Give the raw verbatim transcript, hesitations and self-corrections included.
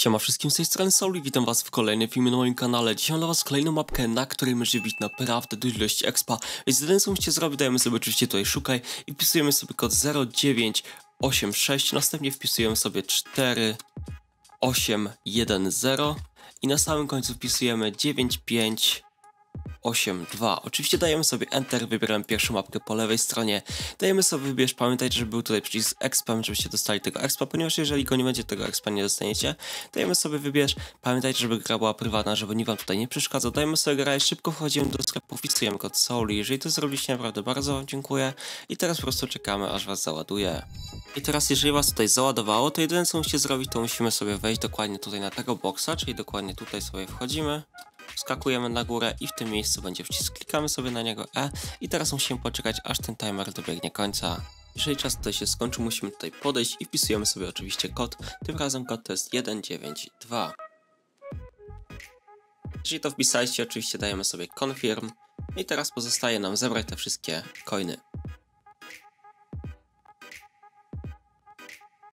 Siema wszystkim, z tej strony Sovly, witam was w kolejnym filmie na moim kanale. Dzisiaj mam dla was kolejną mapkę, na której może być naprawdę dużo ilości expa. Więc jedyne co musicie zrobić, dajemy sobie oczywiście tutaj szukaj i wpisujemy sobie kod zero dziewięć osiem sześć, następnie wpisujemy sobie cztery osiem jeden zero i na samym końcu wpisujemy dziewięć pięć osiem dwa. Oczywiście dajemy sobie Enter, wybieramy pierwszą mapkę po lewej stronie, dajemy sobie wybierz, pamiętajcie, żeby był tutaj przycisk Expa, żebyście dostali tego Expa, ponieważ jeżeli go nie będzie, tego Expa nie dostaniecie. Dajemy sobie wybierz, pamiętajcie, żeby gra była prywatna, żeby nikt wam tutaj nie przeszkadzał. Dajemy sobie grę, szybko wchodzimy do sklepu, wpisujemy kod Sovly. Jeżeli to zrobiliście, naprawdę bardzo wam dziękuję i teraz po prostu czekamy, aż was załaduje. I teraz jeżeli was tutaj załadowało, to jedyne co musicie zrobić, to musimy sobie wejść dokładnie tutaj na tego boxa, czyli dokładnie tutaj sobie wchodzimy, skakujemy na górę i w tym miejscu będzie wcisk, klikamy sobie na niego E i teraz musimy poczekać, aż ten timer dobiegnie końca. Jeżeli czas tutaj się skończy, musimy tutaj podejść i wpisujemy sobie oczywiście kod, tym razem kod to jest jeden dziewięć dwa. Jeżeli to wpisaliście, oczywiście dajemy sobie confirm i teraz pozostaje nam zebrać te wszystkie coiny.